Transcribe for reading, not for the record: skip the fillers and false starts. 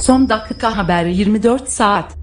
Son dakika haberi 24 saat.